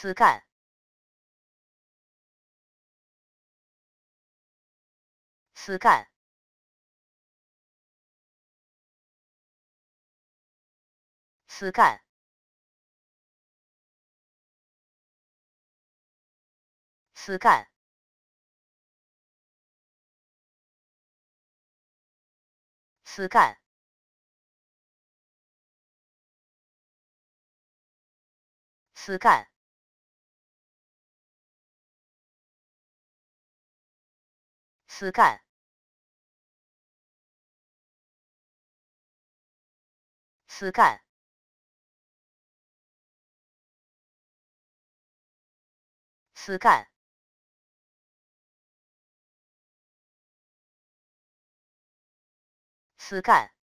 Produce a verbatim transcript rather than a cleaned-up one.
词干。词干。词干。词干。词干。 词干，词干，词干，词干，词干。